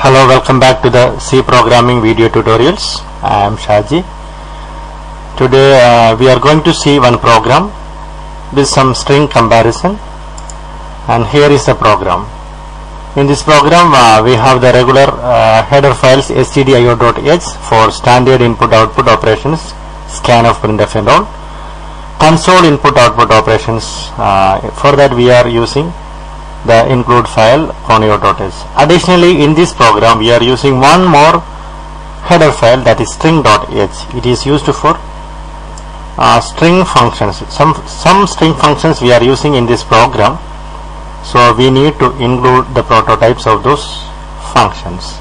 Hello, welcome back to the C programming video tutorials. I am Shahji. Today we are going to see one program with some string comparison, and here is the program. In this program we have the regular header files stdio.h for standard input output operations, scanf, printf and all. Console input output operations, for that we are using the include file conio.h. Additionally, in this program we are using one more header file, that is string.h. It is used for string functions. Some string functions we are using in this program, so we need to include the prototypes of those functions.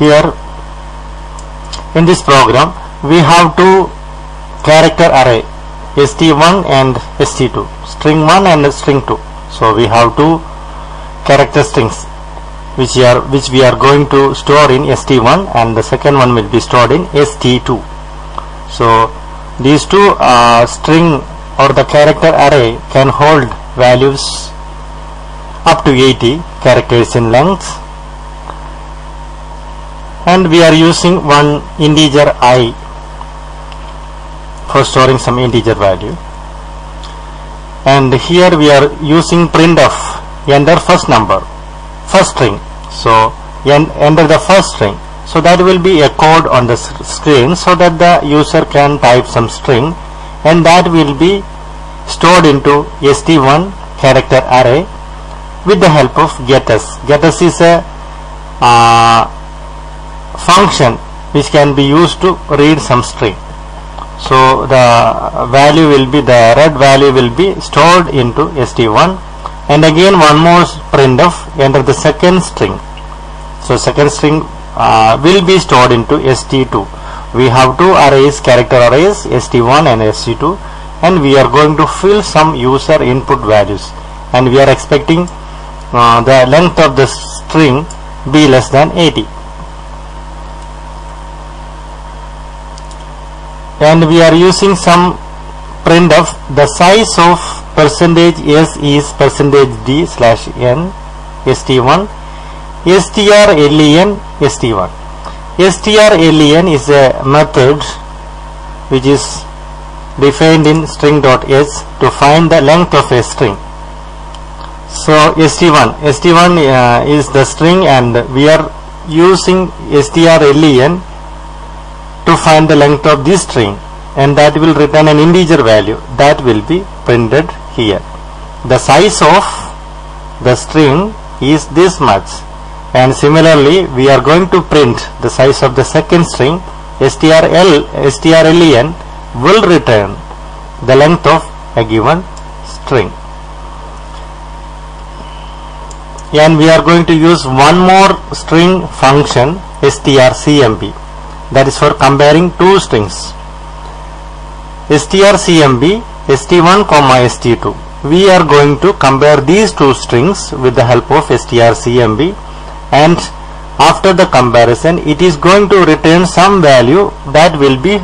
Here in this program we have two character array, st1 and st2, string 1 and string 2. So we have two character strings which we are going to store in st1, and the second one will be stored in st2. So these two string or the character array can hold values up to 80 characters in length, and we are using one integer I for storing some integer value. And here we are using printf, enter first number, first string. So enter the first string, so that will be a code on the screen so that the user can type some string, and that will be stored into st1 character array with the help of gets. Gets is a function which can be used to read some string. So the value will be, the red value will be stored into st1, and again one more printf, enter the second string. So second string will be stored into st2. We have two arrays, character arrays, st1 and st2, and we are going to fill some user input values, and we are expecting the length of the string be less than 80. And we are using some printf. The size of %s is %d/n st1, strlen st1. Strlen is a method which is defined in string.h to find the length of a string. So st1 is the string, and we are using strlen to find the length of this string, and that will return an integer value that will be printed here. The size of the string is this much, and similarly we are going to print the size of the second string. strlen will return the length of a given string, and we are going to use one more string function, strcmp, that is for comparing two strings, strcmp st1 st2. We are going to compare these two strings with the help of strcmp, and after the comparison it is going to return some value that will be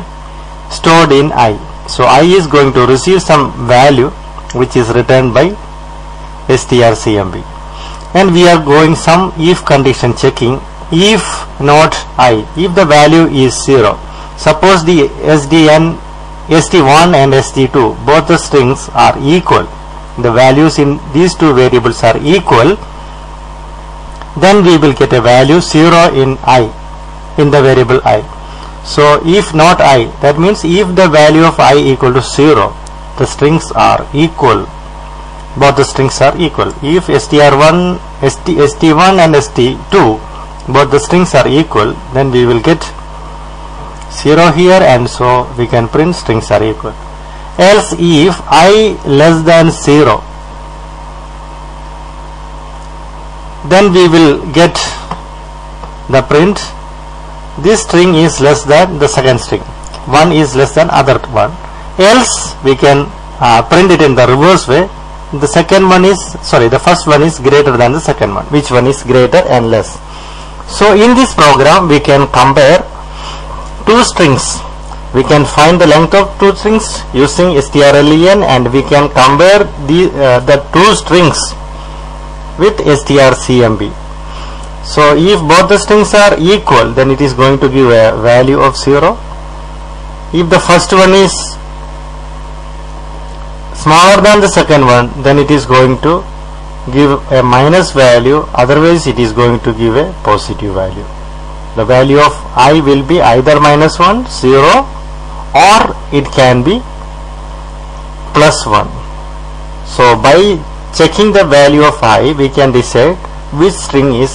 stored in I. So I is going to receive some value which is returned by strcmp, and we are going some if condition checking. If not I, if the value is 0, suppose the st1 and st2, both the strings are equal, the values in these two variables are equal, then we will get a value 0 in I, in the variable I. So if not I, that means if the value of I equal to 0, the strings are equal, both the strings are equal. If st1 and st2, both the strings are equal, then we will get 0 here, and so we can print strings are equal. Else, if I less than 0, then we will get the print, this string is less than the second string, one is less than other one. Else we can print it in the reverse way, the second one is, sorry, the first one is greater than the second one, which one is greater and less. So in this program we can compare two strings we can find the length of two strings using strlen, and we can compare the two strings with strcmp. So if both the strings are equal, then it is going to give a value of 0. If the first one is smaller than the second one, then it is going to give a minus value, otherwise it is going to give a positive value. The value of I will be either -1, 0, or it can be +1. So by checking the value of I, we can decide which string is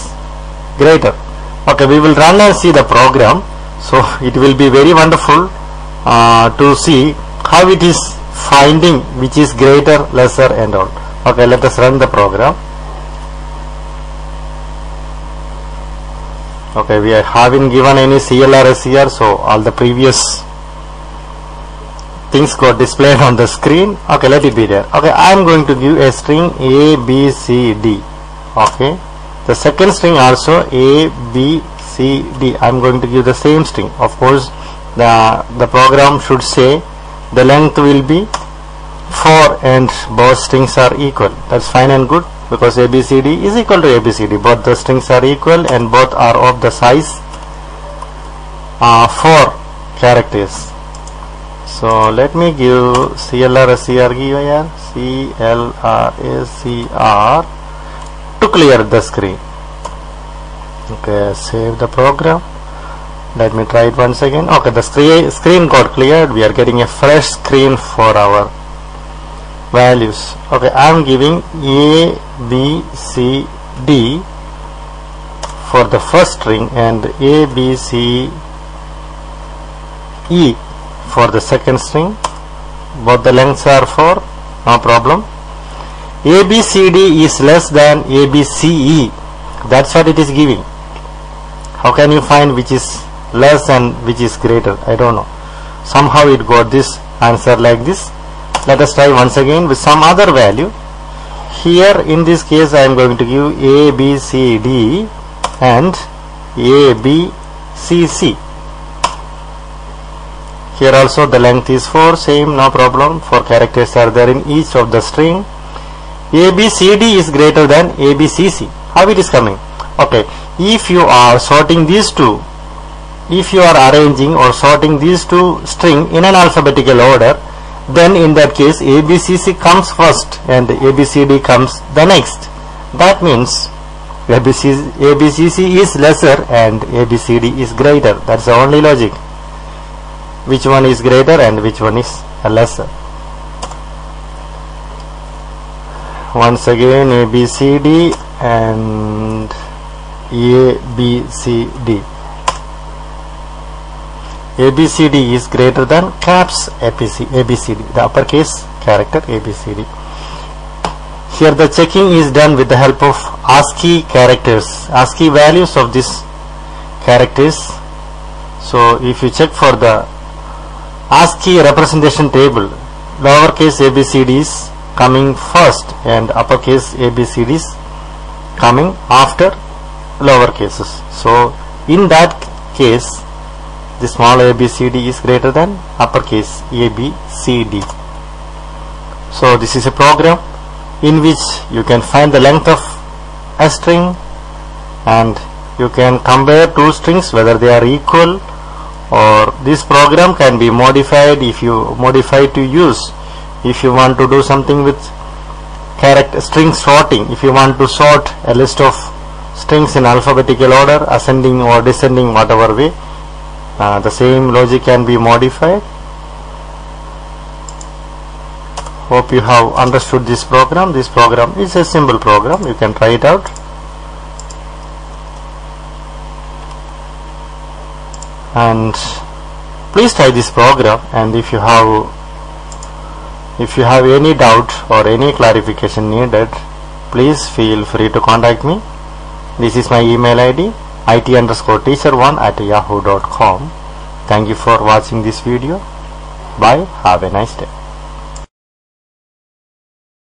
greater. Okay, we will run and see the program. So it will be very wonderful to see how it is finding which is greater, lesser and all. Okay, let us run the program. Okay, we haven't given any CL or SCR, so all the previous things got displayed on the screen. Okay, let it be there. Okay, I am going to give a string A, B, C, D. Okay, the second string also A, B, C, D. I am going to give the same string. Of course, the program should say the length will be 4 and both strings are equal. That's fine and good, because ABCD is equal to ABCD. Both the strings are equal and both are of the size 4 characters. So let me give CLR SCR to clear the screen. Okay, save the program. Let me try it once again. Okay, the screen got cleared. We are getting a fresh screen for our values. Okay, I am giving A, B, C, D for the first string and A, B, C, E for the second string. Both the lengths are 4, no problem. A, B, C, D is less than A, B, C, E. That's what it is giving. How can you find which is less and which is greater? I don't know. Somehow it got this answer like this. Let us try once again with some other value. Here in this case, I am going to give A, B, C, D and A, B, C, C. Here also the length is 4, same, no problem. 4 characters are there in each of the string. A, B, C, D is greater than A, B, C, C. How it is coming? Okay, if you are sorting these two, if you are arranging or sorting these two string in an alphabetical order, then in that case ABCC comes first and ABCD comes the next. That means ABCC is lesser and ABCD is greater. That's the only logic. Which one is greater and which one is lesser. Once again ABCD and ABCD. ABCD is greater than caps ABCD, the uppercase character ABCD. Here the checking is done with the help of ASCII characters, ASCII values of these characters. So if you check for the ASCII representation table, lowercase ABCD is coming first and uppercase ABCD is coming after lowercases. So in that case, the small ABCD is greater than uppercase ABCD. So this is a program in which you can find the length of a string and you can compare two strings whether they are equal, or this program can be modified if you modify to use. If you want to do something with character string sorting, if you want to sort a list of strings in alphabetical order, ascending or descending, whatever way, the same logic can be modified. Hope you have understood this program. This program is a simple program. You can try it out. And please try this program, and if you have any doubt or any clarification needed, please feel free to contact me. This is my email ID, IT_teacher1@yahoo.com. Thank you for watching this video. Bye. Have a nice day.